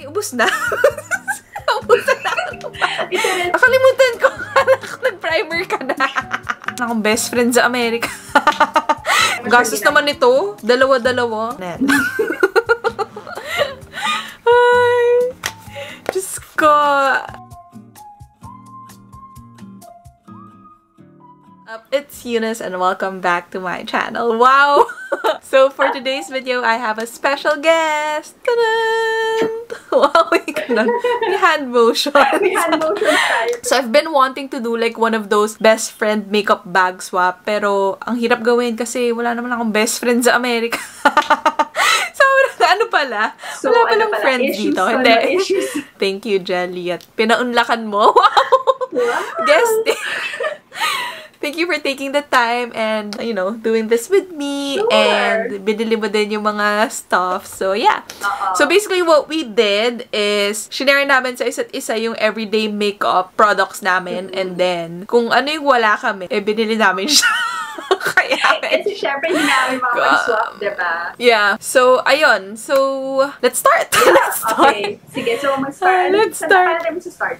Ay, ubos na. Ubusan na ako. Nakalimutan ko. Alak, nag-primer ka na. Akong best friend sa Amerika. Gastos naman ito. Dalawa-dalawa. Ay. Diyos ko. Up, it's Eunice and welcome back to my channel. Wow! So for today's video, I have a special guest. Wow, we hand motion. We hand motion tayo. So I've been wanting to do like one of those best friend makeup bag swap, pero ang hirap gawin kasi wala naman akong best friend sa Amerika. Ano pala? So, wala palang ano friends issues dito. Hindi. Thank you, Jelly. At pinaunlakan mo. Wow! Wow. Guest. Thank you for taking the time and, you know, doing this with me. Sure. And binili mo din yung mga stuff. So, yeah. So, basically, what we did is, shinare namin sa isa't isa yung everyday makeup products namin. And then, kung ano yung wala kami, eh, binili namin siya. Kaya, kasi syempre, hindi namin makapag-swap, diba? Yeah. So, ayun. So, let's start. Let's start. Okay. Sige, so, mag-start. Let's start.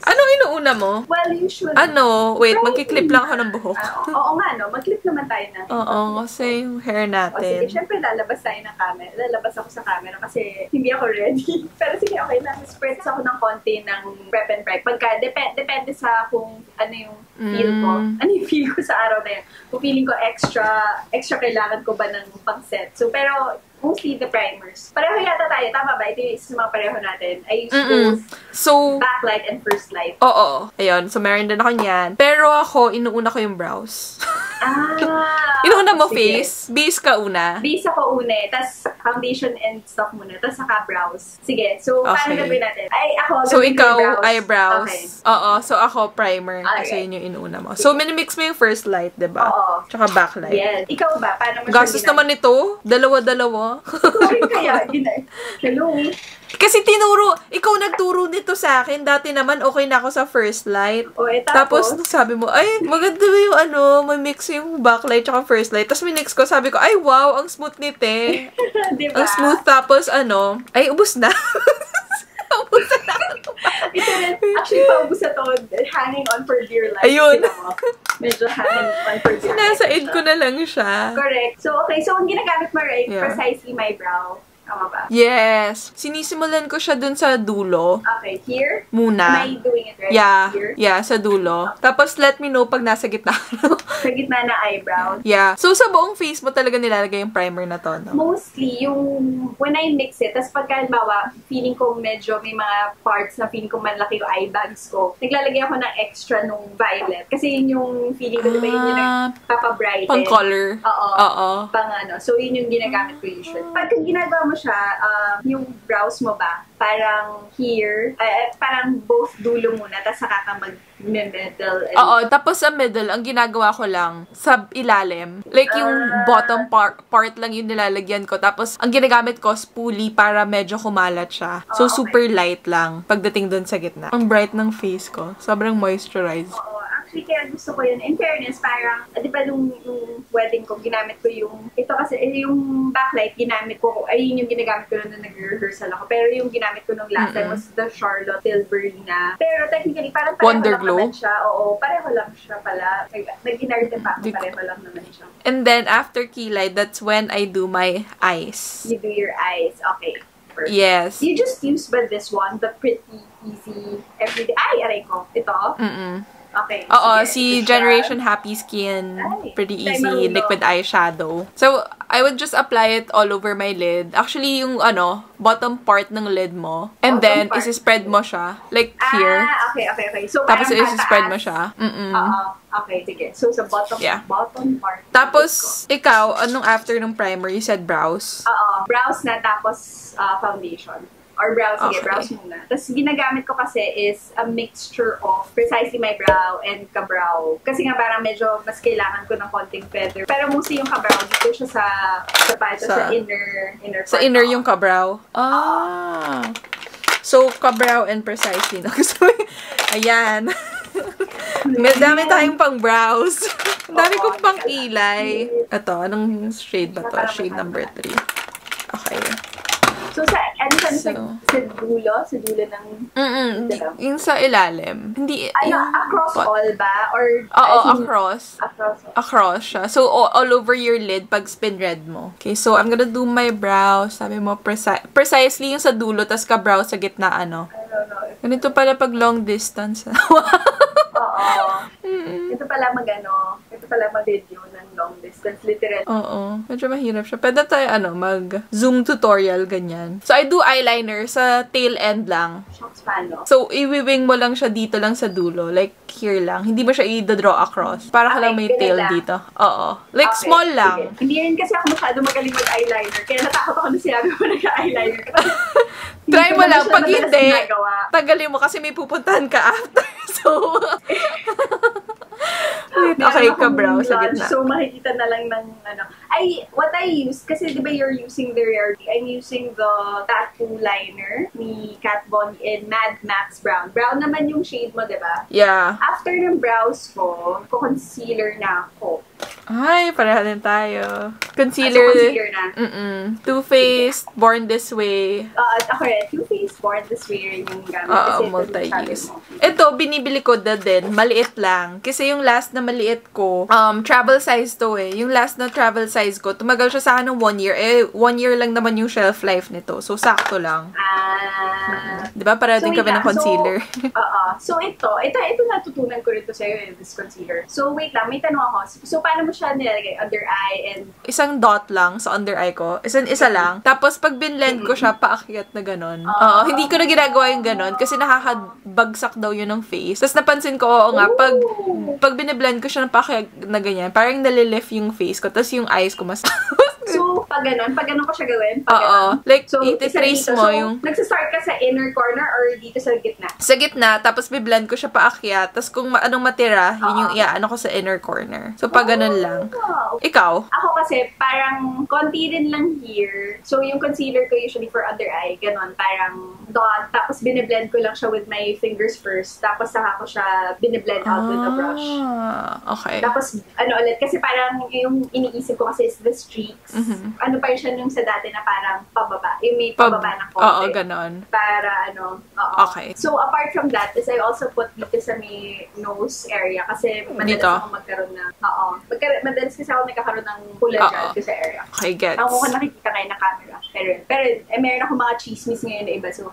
Ano inuuna mo? Well, usually. Ano? Wait, magkiklip lang ako ng buhok. Oo nga, no? Mag-clip naman tayo na. Oo, kasi yung hair natin. O sige, syempre lalabas tayo ng camera. Lalabas ako sa camera kasi hindi ako ready. Pero sige, okay lang. Spritz ako ng konti ng prep and prep. Pagka, depende sa kung ano yung feel ko. Ano yung feel ko sa araw na yun. Kung feeling ko extra kailangan ko ba ng pang-set. So, pero mostly the primers. Pareho yata tayo. Tama ba? Ito yung isa mga pareho natin. I use both backlight and first light. Oo. Ayun. So, meron din ako niyan. Pero ako, inuuna ko yung brows. Ah! Inuuna mo sige. Face. Base ka una. Base ako una eh. Tapos foundation and stuff muna. Tapos saka brows. Sige. So, paano gawin natin? Ay, ako. So, ikaw, brows. Eyebrows. Okay. Oo. So, ako, primer. Okay. Kasi yun yung inuuna mo. Sige. So, minimix mo yung first light, diba? Oo. Tsaka backlight. Yes. Ikaw ba? Paano mo gastos naman ito? Dalawa-dalawa. Sorry kaya, hello. Kasi tinuro, ikaw nagturo nito sa akin. Dati naman, okay na ako sa first light. O, eh, tapos, sabi mo, ay, maganda yung ano, may mix yung backlight tsaka first light. Tapos, minix ko, sabi ko, ay, wow, ang smooth nite. Diba? Ang smooth, tapos, ano, ay, ubos na. Ubos na. Ito rin, actually, paubos na to, hanging on for dear life. Ayun. Medyo hanging on for dear life. Nasa id ko na lang siya. Correct. So, okay. So, ang ginagamit mo, right? Yeah. Precisely my brow. Tama ba? Yes. Sinisimulan ko siya dun sa dulo. Okay. Here? Muna. Am I doing it right? Yeah. Here? Yeah, sa dulo. Okay. Tapos, let me know pag nasa gitna. Sa gitna na eyebrow. Yeah. So, sa buong face mo talaga nilalagay yung primer na to, no? Mostly, yung when I mix it, tapos pagka, halimbawa, feeling ko medyo may mga parts na feeling ko manlaki yung eye bags ko, naglalagay ako ng extra nung violet. Kasi yun yung feeling ko, diba yun yung nagpapabrighten. Pang color. Oo. Oo. Pang ano. So, yun yung ginagamit ko usually. Pagka ginagawa mo siya, yung brows mo ba? Parang here, parang both dulo muna, tapos saka ka mag-middle. Oo, tapos sa middle, ang ginagawa ko lang, sa ilalim, like yung bottom part lang yung nilalagyan ko. Tapos, ang ginagamit ko, spoolie para medyo kumalat siya. So, okay. Super light lang pagdating dun sa gitna. Ang bright ng face ko. Sobrang moisturized. Oo, actually, kaya gusto ko yun. In fairness, parang, di ba nung wedding ko, ginamit ko yung, ito kasi, yung backlight, ginamit ko, ayun yung ginagamit ko nung nag-rehearsal ako. Pero yung ginamit ko nung last time was the Charlotte Tilbury na. Pero technically, parang pareho lang naman siya. Oo, pareho lang siya pala. Nag-inarte pa ako, pareho lang naman siya. And then, after key light, that's when I do my eyes. You do your eyes. Okay. Perfect. Yes. You just use but this one, the Pretty Easy Everyday. Ay, aray ko. Ito? Okay. Oo, si Generation Happy Skin Pretty Easy Liquid Eyeshadow. So, I would just apply it all over my lid. Actually, yung ano, bottom part ng lid mo. And then, isi-spread mo siya. Like here. Ah, okay. So, tapos isi-spread mo siya. Okay, sige. So, sa bottom part. Tapos, ikaw, anong after ng primer? You said brows? Oo. Brows na tapos foundation. Or brows, sige, brows muna. Tapos, ginagamit ko kasi is a mixture of precisely my brow and kabrow. Kasi nga parang medyo mas kailangan ko ng konting feather. Pero mostly yung kabrow, dito siya sa inner part. Sa inner yung kabrow? Ah! So, kabrow and precisely. Ayan. May dami tayong pang brows. Dami kong pang ilay. Ito, anong shade ba to? Shade number 3. Okay. So, sa so, sa dulo ng... yung sa ilalim. Hindi, ano, yung, across but, all ba? Or, oo, across. Across siya. So, all over your lid pag spin-red mo. Okay, so I'm gonna do my brow. Sabi mo, precisely yung sa dulo, tas ka-brow sa gitna, ano. I don't know. Ganito pala pag long distance. Ito pala mag-ano, ito pala mag-video ng long distance, literally. Oo. Medyo mahirap siya. Pwede tayo, ano, mag-zoom tutorial, ganyan. So, I do eyeliner sa tail end lang. Shocks, paano? So, iwiwing mo lang siya dito lang sa dulo. Like, here lang. Hindi mo siya i-draw across. Para ka lang may tail lang dito. Oo. Like, okay, small lang. Sige. Hindi rin kasi ako masyado magaling mag-eyeliner. Kaya natakot ako na sinabi mo nag-eyeliner. Try mo lang. Pag hindi, tagalin mo kasi may pupuntahan ka after. So, wait, okay, ka-brow sa gitna. So, makikita na lang ng, ano. What I use, kasi diba you're using the Rarity, I'm using the Tattoo Liner ni Kat Von in Mad Max Brown. Brown naman yung shade mo, diba? Yeah. After ng brows ko, concealer na ako. Ay, pareha din tayo. Concealer. Concealer na. Too Faced, Born This Way. Ako rin. Too Faced, Born This Way rin yung gamit. Oo, multi-use. Ito, binibili ko na din. Maliit lang. Kasi yung last na maliit ko, travel size to eh. Yung last na travel size ko, tumagal siya sa akin ng 1 year. Eh, 1 year lang naman yung shelf life nito. So, sakto lang. Diba? Para din kami ng concealer. So, ito natutunan ko rin to sa'yo, this concealer. So, wait lang. May tanong ako. So, paano mo siya nilalagay? Under eye and... Isang dot lang sa under eye ko. Isa lang. Tapos, pag binlend ko siya, paakyat na ganun. Oo, hindi ko na ginagawa yung ganun kasi nakakabagsak daw yun ng face. Tapos, napansin ko, oo nga, pag biniblend ko siya ng paakyat na ganyan, parang nalilift yung face ko. Tapos, yung eyes ko mas... So, pag ganun ko siya gawin, like, so, ititrace mo yung... Nagsastart ka sa inner corner or dito sa gitna? Sa gitna, tapos biblend ko siya paakyat. Tapos, kung anong matira, yun yung iaano ko sa inner corner. So, pag ganun lang. Ikaw? Ako kasi, parang konti rin lang here. So, yung concealer ko usually for under eye, ganun, parang dot. Tapos, biniblend ko lang siya with my fingers first. Tapos, saka ko siya biniblend out with a brush. Okay. Tapos, ano ulit, kasi parang yung iniisip ko kasi is the streaks. Ano pa yun siya nung sa dati na parang pababa. Yung may pababa na konti. Oo, ganun. Para ano, oo. Okay. So, apart from that, is I also put dito sa may nose area kasi madalas ako magkaroon na, madalas kasi ako nagkakaroon ng pula dyan ko sa area. Okay, gets. Ako ko nakikita kayo na camera. Pero meron ako mga chismis ngayon na iba. So,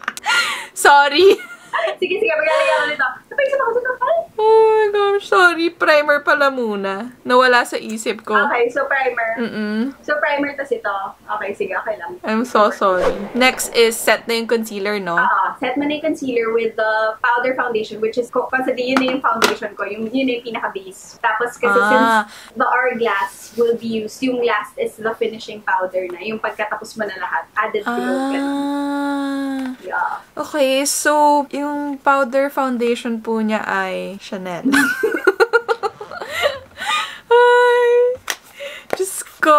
Sorry. Sige, maglalagay ako nito. Napaisip ako dito. Oh my gosh, sorry. Primer pala muna. Nawala sa isip ko. Okay, so primer. So primer tas ito. Okay, sige, okay lang. I'm so sorry. Next is set na yung concealer, no? Set na yung concealer with the powder foundation, which is, yun na yung foundation ko. Yun na yung pinaka-base. Tapos kasi since the Hourglass will be used, yung last is the finishing powder na. Yung pagkatapos mo na lahat. Added glow. Yeah. Okay, so yung powder foundation po niya ay Chanel. Ay, Diyos ko.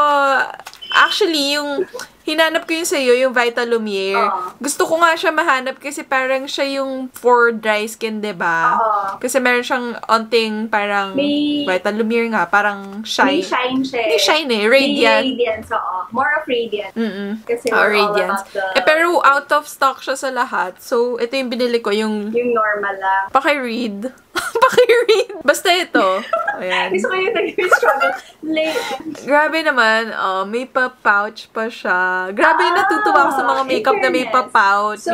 Actually, yung hinanap ko yung sa'yo, yung Vital Lumiere. Gusto ko nga siya mahanap kasi parang siya yung for dry skin, diba? Kasi meron siyang onting parang may, Vital Lumiere nga, parang shine. May shine siya. May shine eh, radiant. May radiance, more of radiant. Kasi radiance. Pero out of stock siya sa lahat. So, ito yung binili ko, yung normal lang. Paki-read. Basta ito. Ayan. Gusto ko yung nag-struggle. Grabe naman, may pa-pouch pa siya. Grabe, natutuwa ako sa mga makeup na may pa-pouch. So,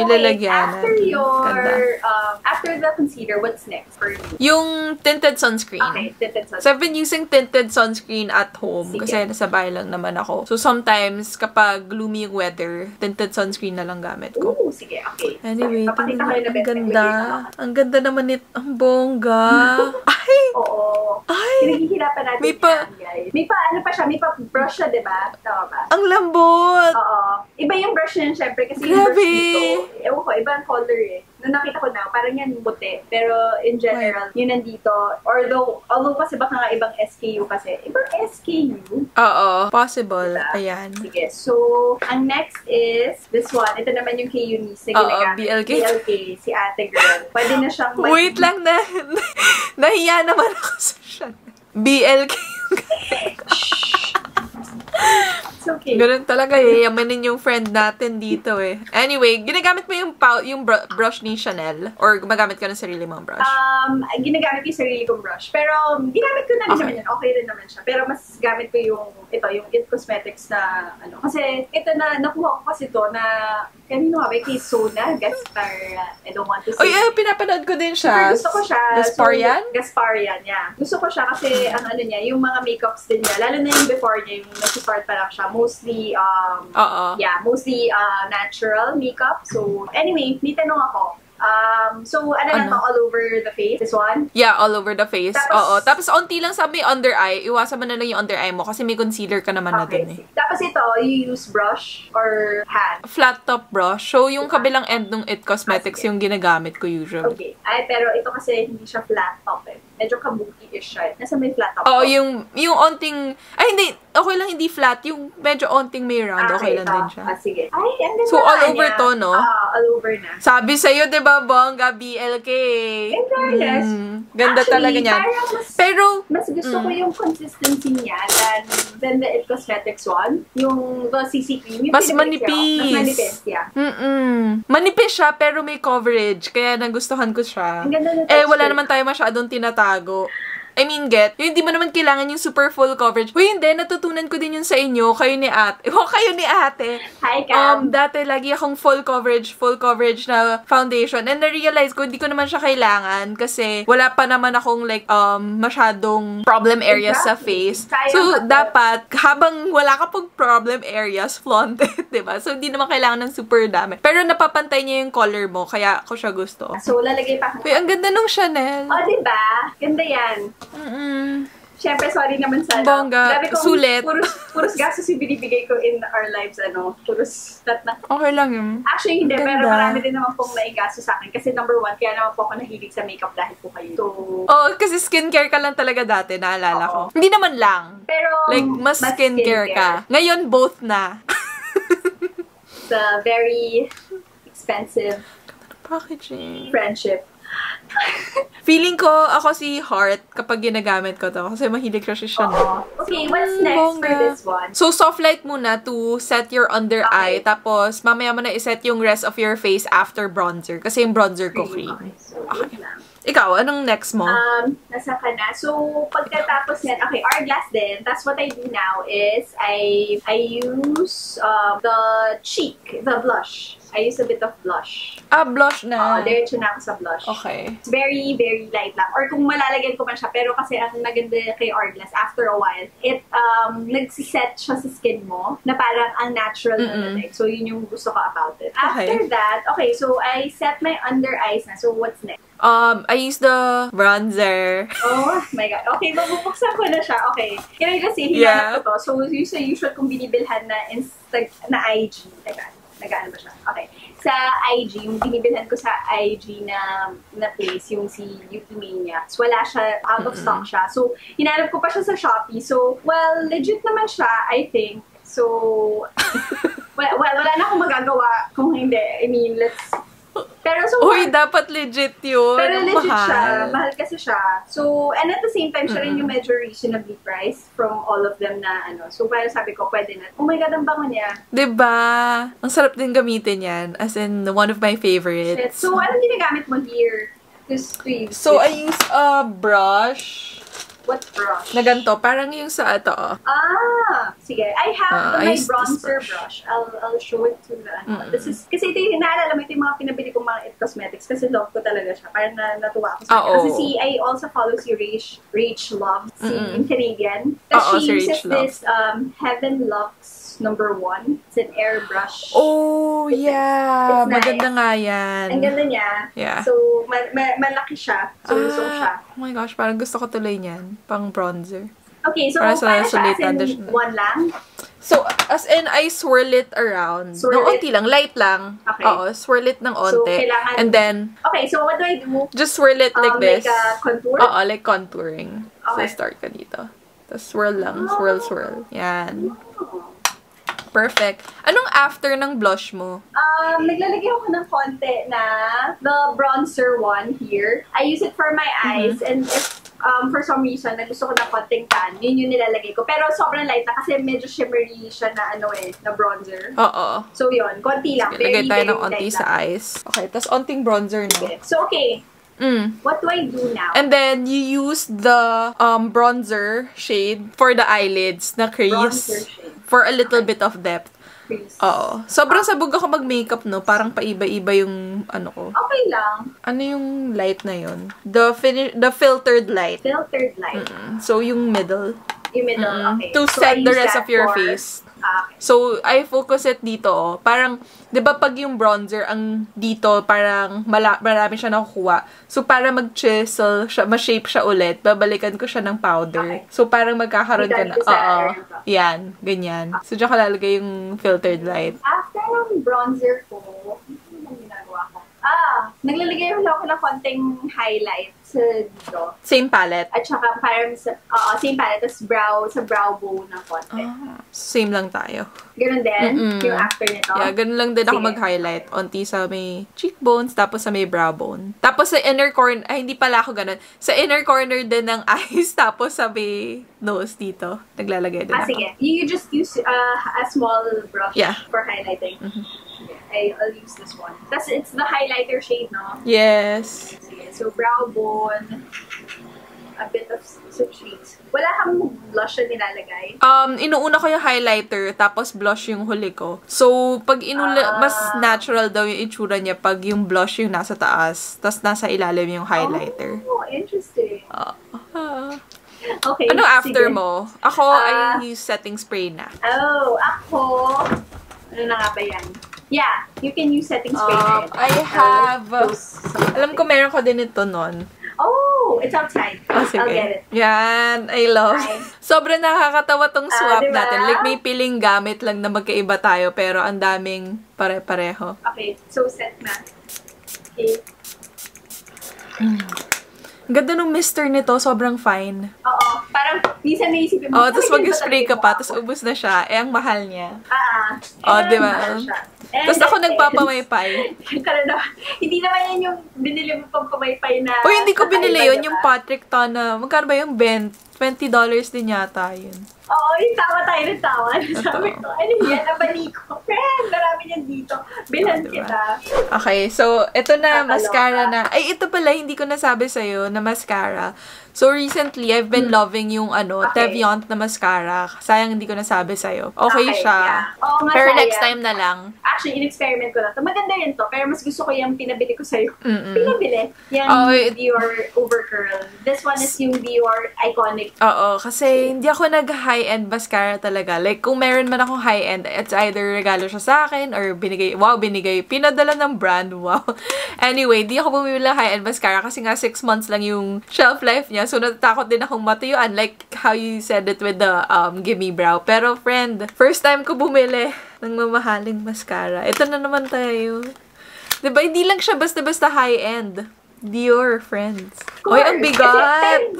after the concealer, what's next for you? Yung tinted sunscreen. Okay, tinted sunscreen. So, I've been using tinted sunscreen at home. Sige. Kasi nasa bahay lang naman ako. So, sometimes, kapag gloomy yung weather, tinted sunscreen na lang gamit ko. Oo, sige, okay. Anyway, ang ganda. Ang ganda naman nito. Ang bongga. Ay! Oo. Pinahihirapan natin siya, guys. May pa, ano pa siya, may pa brush siya, diba? Tama ba? Ang lambot! Oo. Iba yung brush niya, syempre, kasi yung brush dito, ewan ko, ibang color eh. Nung nakita ko na, parang yan puti. Pero in general, yun nandito. Although kasi baka nga ibang SKU kasi. Ibang SKU? Oo. Possible. Diba? Ayan. Sige. So, ang next is this one. Ito naman yung kay Eunice na ginagamit. BLK. BLK. Si Ate Girl. Pwede na siyang wait lang na. Nahiya naman ako sa siya. BLK yung it's okay. Ganun talaga eh. Yamanin yung friend natin dito eh. Anyway, ginagamit mo yung brush ni Chanel? Or gumagamit ka ng sarili mong brush? Ginagamit yung sarili kong brush. Pero ginamit ko na rin naman yun. Okay rin naman siya. Pero mas gamit ko yung, ito, yung It Cosmetics na, ano. Kasi ito na, nakuha ko kasi ito na, kanino nga ba? Kay Sona Gaspar. I don't want to say. Oy, eh, pinapanood ko din siya. Super gusto ko siya. Gasparian? So, Gasparian, yeah. Gusto ko siya kasi, ang ano niya, yung mga makeups din niya. Lalo na yung before niya, yung nag-start pa lang siya. Mostly, yeah, mostly natural makeup. So, anyway, may tanong ako. So, ano lang to, all over the face? This one? Yeah, all over the face. Tapos, oo. Tapos, onti lang sabi under eye. Iwasan mo na lang yung under eye mo kasi may concealer ka naman okay, na dun eh. Tapos ito, you use brush or hand? Flat top brush. So, yung kabilang end ng It Cosmetics yung ginagamit ko usually. Okay. Ay, pero ito kasi hindi siya flat top eh. Medyo kabuki-ish siya. Nasa may flat top. Oo, yung onting... Ay, hindi. Okay lang, hindi flat. Yung medyo onting may round. Okay, lang din siya. Ah, sige. Ay, ang ganda. So, all over to, no? All over na. Sabi sa'yo, diba? Bongga, BLK. Yes. Ganda actually, talaga niyan. Pero, mas gusto ko yung consistency niya than the It Cosmetics one. Yung the CC cream. Mas manipis. Mas manipis, yeah. Manipis siya, pero may coverage. Kaya nagustuhan ko siya. Eh, wala naman tayo masyadong tinatago. I mean, get. Yung hindi mo naman kailangan yung super full coverage. Uy, hindi. Natutunan ko din yun sa inyo. Kayo ni ate. Oh, kayo ni ate. Hi, Cam. Dati, lagi akong full coverage na foundation. And na-realize ko, hindi ko naman siya kailangan kasi wala pa naman akong like, masyadong problem areas sa face. So, dapat, habang wala ka pong problem areas, flaunt it, diba? So, hindi naman kailangan ng super dami. Pero, napapantay niya yung color mo. Kaya, ako siya gusto. So, lalagay pa. Uy, ang ganda nung Chanel. Oh, diba? Ganda yan. Siyempre, sorry naman sa ano. Bongga. Kong, sulit. Puros gastos yung binibigay ko in our lives, ano. Puros that na. Okay lang yun. Actually, hindi. Ganda. Pero marami din naman pong naigasto sa akin. Kasi number one, kaya naman po ako nahilig sa makeup dahil po kayo. So, oh, kasi skincare ka lang talaga dati, naalala ko. Hindi naman lang. Pero, like, mas skincare ka. Ngayon, both na. It's a very expensive packaging. Friendship. Feeling ko, ako si Heart kapag ginagamit ko to. Kasi mahilig ko si Chanel. Okay, what's next for this one? So, soft light muna to set your under eye. Tapos, mamaya mo na iset yung rest of your face after bronzer. Kasi yung bronzer ko cream. Ikaw, anong next mo? Nasa ka na. So, pagkatapos yan, okay, hourglass din. That's what I do now is I use the cheek, the blush. I use a bit of blush. Ah, blush na. Oo, diretso na ako sa blush. Okay. It's very, very light lang. Or kung malalagyan ko man siya, pero kasi ang maganda kay hourglass, after a while, it nagsiset siya sa skin mo na parang ang natural na. So, yun yung gusto ko about it. After that, okay, so I set my under eyes na. So, what's next? I use the bronzer. Oh my god. Okay, mabubuksan ko na siya. Okay. Kaya kasi, hinanap ko to. So, usual kong binibilhan na IG. Diba? Nag-ano ba siya? Okay. Sa IG, yung binibilhan ko sa IG na place, yung si Yuki Mania. So, wala siya, out of stock siya. So, hinanap ko pa siya sa Shopee. So, well, legit naman siya, I think. So, wala na akong magagawa kung hindi. I mean, let's... Pero so uy, dapat legit yun. Pero legit siya. Mahal kasi siya. So, and at the same time, siya rin yung medyo reasonably priced from all of them na ano. So, parang sabi ko, pwede na. Oh my god, ang bango niya. Diba? Ang sarap din gamitin yan. As in, one of my favorites. Shit. So, anong ginagamit mo here? So, I use a brush. What brush? Na ganito. Parang yung sa ito, oh. Ah! Sige. I have my bronzer brush. I'll show it to the, ano. This is, kasi ito yung, naalala mo, ito yung mga pinabili kong mga It Cosmetics. Kasi love ko talaga siya. Parang natuwa ako sa kasi si, I also follow si Rich Love, si Canadian. She uses this Heaven Lux is #1. It's an airbrush. Oh, yeah. It's nice. Maganda nga yan. Ang ganda niya. Yeah. So, malaki siya. So, oh my gosh, parang gusto ko tuloy niyan. Pang bronzer. Okay, so para siya as in one lang? So, as in, I swirl it around. Swirl no, onti lang. Light lang. Okay. Oo, swirl it ng onti. So, kailangan... And then... Okay, so what do I do? Just swirl it like this. Like a contour? Oo, like contouring. Okay. So, start ka dito. Tapos swirl lang. Swirl, swirl. Yan. Perfect. Anong after ng blush mo? Naglalagay ako ng konti na the bronzer one here. I use it for my eyes. Mm-hmm. And if for some reason, na gusto ko na konting tan. Yun yung nilalagay ko. Pero sobrang light na kasi medyo shimmery siya na ano eh, na bronzer. Oo. So yun, konti lang. Lagay tayo ng onti sa eyes. Okay, tapos onting bronzer na. Okay. So okay, what do I do now? And then you use the bronzer shade for the eyelids na crease. For a little bit of depth. Oo. Sobrang sabog ako mag-makeup, no? Parang paiba-iba yung ano ko. Okay lang. Ano yung light na yun? The filtered light. Filtered light. Mm-mm. So, yung middle. Yung middle, okay. To so set the rest of your face. Okay. So, I focus it dito, oh. Parang, di ba pag yung bronzer ang dito, parang marami siya nakukuha. So, para mag-chisel, ma-shape siya ulit, babalikan ko siya ng powder. Okay. So, parang magkakaroon ka na. Oo. Yan. Ganyan. Okay. So, diyan ko lalagay yung filtered light. After yung bronzer ko, ano ginagawa ko? Naglalagay ko lang ng konting highlight sa dito. Same palette. At saka parang sa, same palette, tas brow, sa brow bone ng konti. Same lang tayo. Ganun din, yung after nito. Yeah, ganun lang din ako mag-highlight. Onti sa may cheekbones, tapos sa may brow bone. Tapos sa inner corner, ay hindi pala ako ganun. Sa inner corner din ng eyes, tapos sa may nose dito. Naglalagay din ako. Sige. You just use a small brush for highlighting. I'll use this one. That's it's the highlighter shade, no? Yes. Okay, so brow bone, a bit of some shades. Wala kang blush na nilalagay. Inuuna ko yung highlighter, tapos blush yung huli ko. So pag mas natural daw yung itsura niya pag yung blush yung nasa taas, tas nasa ilalim yung highlighter. Oh, interesting. Okay. Ano after mo? Ako I use setting spray na. Oh, ako. Ano na nga ba yan? Yeah, you can use setting spray. I have... alam ko meron ko din ito nun. Oh, it's outside. Oh, I'll get it. Yan, I love. Sobrang nakakatawa tong swap natin. Like, may piling gamit lang na magkaiba tayo, pero ang daming pare-pareho. Okay, so set na. Okay. Ganda nung mister nito, sobrang fine. Oo, parang minsan naisipin mo. Oo, tapos mag-spray ka pa, tapos ubus na siya. Eh, ang mahal niya. Oo, di ba? Tapos ako nagpapamaypay. Hindi naman yan yung binili mo pang pamaypay na... O, hindi ko binili yun. Yung Patrick Tana. Magkano ba yung Ben? $20 din yata yun. Oo, yung tawa tayo ng tawa. Sabi ko, ano yan? Nabali ko. Friend, marami niyan dito. Bilhan kita. Okay, so, ito na, mascara na. Ay, ito pala, hindi ko nasabi sa'yo na mascara. So, recently, I've been loving yung, Teviant na mascara. Sayang, hindi ko nasabi sa'yo. Okay siya. Yeah. Oo, masaya. Pero next time na lang. Actually, in-experiment ko na ito. Maganda yun to. Pero mas gusto ko yung pinabili ko sa'yo. Pinabili? Yan, Dior Overcurl. This one is yung Dior Iconic. Oo, kasi hindi ako nag-high-end mascara talaga. Like, kung meron man akong high-end, it's either regalo siya sa akin or binigay. Wow, binigay. Pinadala ng brand. Wow. Anyway, di ako bumibili ng high-end mascara kasi nga 6 months lang yung shelf life niya. So, natatakot din akong matuyuan. Like how you said it with the gimme brow. Pero friend, first time ko bumili ng mamahaling mascara. Ito na naman tayo. Diba? Hindi lang siya basta-basta high-end. Dior, friends. Oy, ang bigat! Ang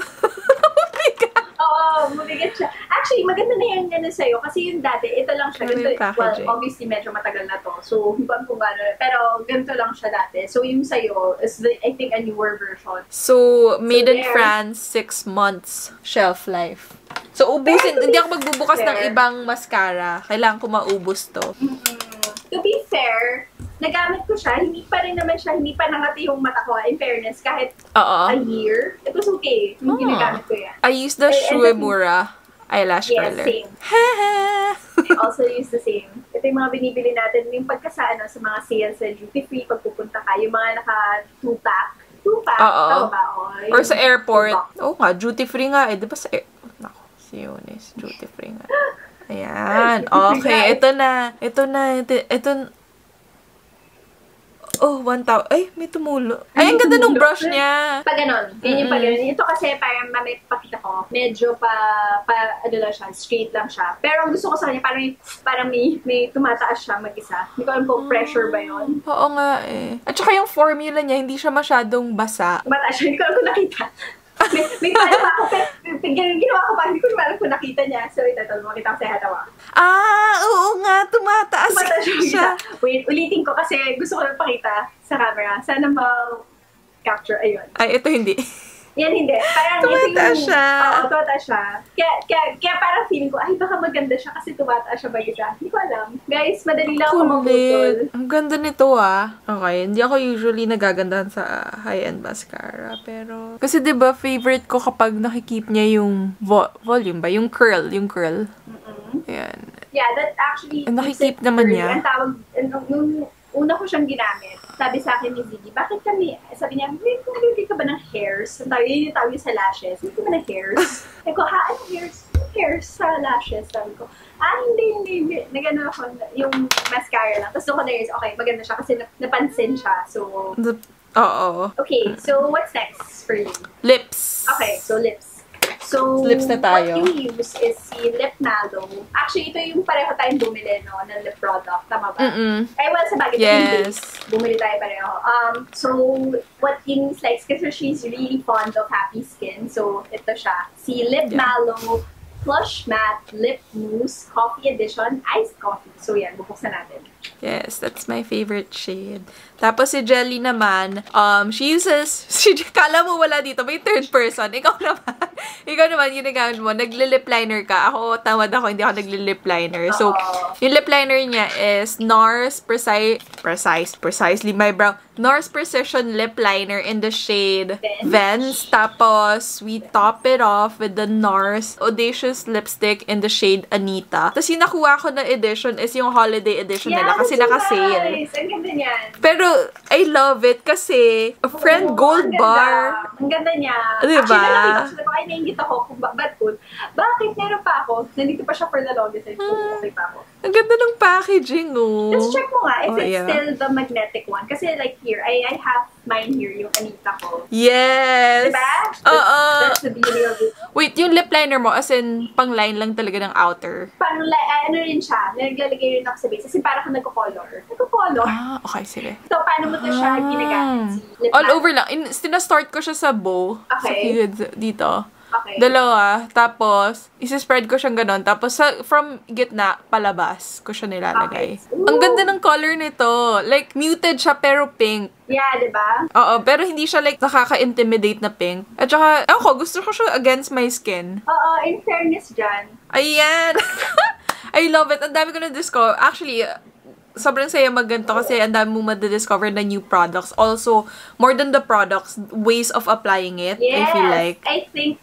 bigat! Oo, mabigat siya. Actually, maganda na yan na sa'yo. Kasi yung dati, ito lang siya. Ganito, well, obviously, medyo matagal na to. So, hindi ko kung ano. Pero, ganito lang siya dati. So, yung sa'yo is, I think, a newer version. So, made in France, 6 months shelf life. So, ubusin. Hindi ako magbubukas ng ibang mascara. Kailangan ko maubos to. To be fair, nagamit ko siya, hindi pa rin naman siya, hindi pa nangati yung mata ko, in fairness, kahit a year. It was okay. Yung ginagamit ko yan. I use the Shoebura eyelash curler. Yes, same. I also use the same. Ito yung mga binibili natin, yung pagkasano sa mga sales sa duty free, pag pupunta ka, yung mga naka-2-pack. 2-pack? Tama ba? Or sa airport. Oo nga, duty free nga eh. Diba sa airport? Nako, si Yunis, duty free nga. Ayan. Okay, ito na. Ito na. Ito na. Oh, 1,000. Ay, may tumulo. Ay, ang ganda nung brush niya. Pag ganon. Ganyan yung pag ganon. Ito kasi parang mamipakita ko. Medyo ano lang siya, straight lang siya. Pero gusto ko sa kanya, parang may tumataas siya mag-isa. Hindi ko alam kung pressure ba yun. Oo nga eh. At saka yung formula niya, hindi siya masyadong basa. Mataas siya. Hindi ko alam kung nakita. May alam ako. Ginawa ko pa. Hindi ko alam kung nakita niya. So, itatol mo. Makita ko sa hatawa. Ah, oo nga. Tumataas siya. Wait, ulitin ko kasi gusto ko lang pakita sa camera. Sana ma-capture. Ayun. Ay, ito hindi. Yan, hindi. Parang tumataas siya. Oo, tumataas siya. Kaya parang feeling ko, ay, baka maganda siya kasi tumataas siya ba yun. Hindi ko alam. Guys, madali lang ako mabutol. Ang ganda nito ah. Okay, hindi ako usually nagagandahan sa high-end mascara. Pero, kasi diba, favorite ko kapag nakikip niya yung volume ba? Yung curl. Yung curl. Ayan. Yeah, that actually... Nakikip naman niya. Ang tawag, nung una ko siyang ginamit, sabi sa akin ni Ziggy, bakit kami, sabi niya, hindi ka ba ng hairs? Ang tawag, yun yung tawag sa lashes. Hindi ka ba ng hairs? Sabi ko, ha, ano hairs sa lashes? Sabi ko, ah, hindi. Nagano ako, yung mascara lang. Tapos doon ko na hairs, okay, maganda siya kasi napansin siya, so... Oo. Okay, so what's next for you? Lips. Okay, so lips. So, lips na tayo. What you use is si Lip Mallow. Actually, ito yung pareho tayong bumili, no, ng lip product. Tama ba? Eh, well, sa bagay. Yes. Bumili tayo pareho. So, what Yumi likes, kasi she's really fond of Happy Skin. So, ito siya. Si Lip Mallow Plush Matte Lip Mousse Coffee Edition Iced Coffee. So, yan. Bubuksan natin. Yes, that's my favorite shade. Tapos si Jelly naman, she uses, kala mo wala dito, may third person. Ikaw naman, ginagamit mo, nagli-lip liner ka. Ako, tamad ako, hindi ako nagli-lip liner. So, yung lip liner niya is NARS Precisely My Brow. NARS Precision Lip Liner in the shade VENCE. Tapos, we top it off with the NARS Audacious Lipstick in the shade Anita. Tapos yung nakuha ko na edition is yung holiday edition nila. Kasi naka-sale. Nice. Ang ganda niyan. Pero, I love it kasi a friend gold bar. Ang ganda niya. Diba? Actually, kaya naingit ako kung bad food. Bakit meron pa ako? Nandito pa siya for the longest. Okay pa ako. Ang ganda ng packaging, oh. Let's check mo nga if it's still the magnetic one. Kasi like here, I have mine here, yung Anita ko. Yes! Diba? Oo. That's the beauty of it. Wait, yung lip liner mo, as in, pang-line lang talaga ng outer? Pang-line, ano rin siya. Naglalagay rin ako sa base. Kasi parang ako nagko-color. Ah, okay, sige. So, paano mo to siya ginagamit? All over lang. Sinastart ko siya sa bow. Okay. Sa dito. Okay. Dalawa, tapos, isi-spread ko siyang ganon. Tapos, from gitna, palabas ko siya nilalagay. Okay. Ang ganda ng color nito. Like, muted siya, pero pink. Yeah, diba? Oo, pero hindi siya like nakaka-intimidate na pink. At saka, ako, gusto ko siya against my skin. Oo, in fairness dyan. Ayan! I love it. Ang dami ko na-discover. Actually, sobrang saya magganto kasi ang dami mong madidiscover na new products. Also, more than the products, ways of applying it, yes, I feel like. Yes, I think.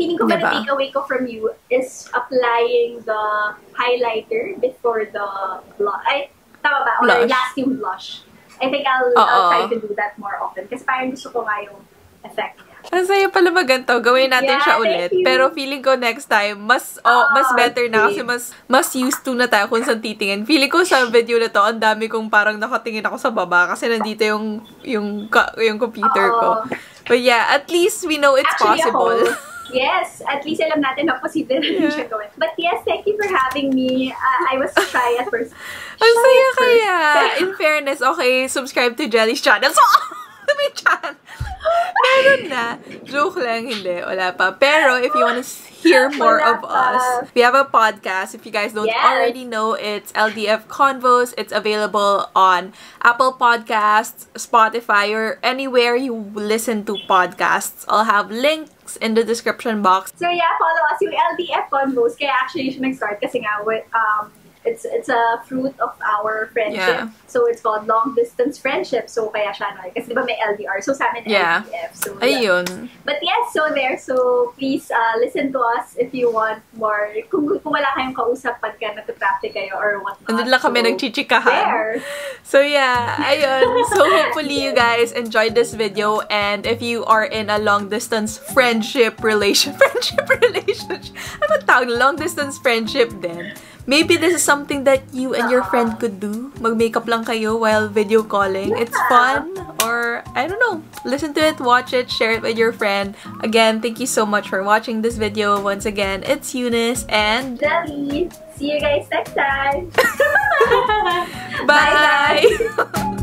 Feeling ko ba na takeaway ko from you is applying the highlighter before the blush. Ay, tama ba? Or blush. Last yung blush. I think I'll try to do that more often. Kasi parang gusto ko nga yung effect niya. Ang saya pala maganto. Gawin natin siya ulit. Pero feeling ko next time, mas better na kasi mas used to na tayo kung saan titingin. Feeling ko sa video na to, ang dami kong parang nakatingin ako sa baba kasi nandito yung computer ko. But yeah, at least we know it's possible. Ako, yes, at least alam natin na posible rin siya gawin. But yes, thank you for having me. I was shy at first. Ang saya kaya. In fairness, okay, subscribe to Jelly's channel. So, may channel. Meron na. Joke lang, hindi. Wala pa. Pero, if you wanna hear more of us, we have a podcast. If you guys don't already know, it's LDF Convos. It's available on Apple Podcasts, Spotify, or anywhere you listen to podcasts. I'll have links in the description box. So yeah, follow us yung LDF Convos. Kaya actually, you should start kasi nga with it's a fruit of our friendship. Yeah. So it's called long distance friendship. So kaya siya no, kasi diba may LDR. So sa amin LDF. So ayun. But yes, so there. So please listen to us if you want more. Kung wala kayong kausap pagka natatraffic kayo or whatnot. Andun lang kami nagchichikahan. There. So yeah, ayun. So hopefully you guys enjoyed this video, and if you are in a long distance friendship relationship. Ano tawag? Long distance friendship then. Maybe this is something that you and your friend could do. Mag-makeup lang kayo while video calling. Yeah. It's fun. Or, I don't know. Listen to it, watch it, share it with your friend. Again, thank you so much for watching this video. Once again, it's Eunice and... Jelly! See you guys next time! Bye! Bye! Bye.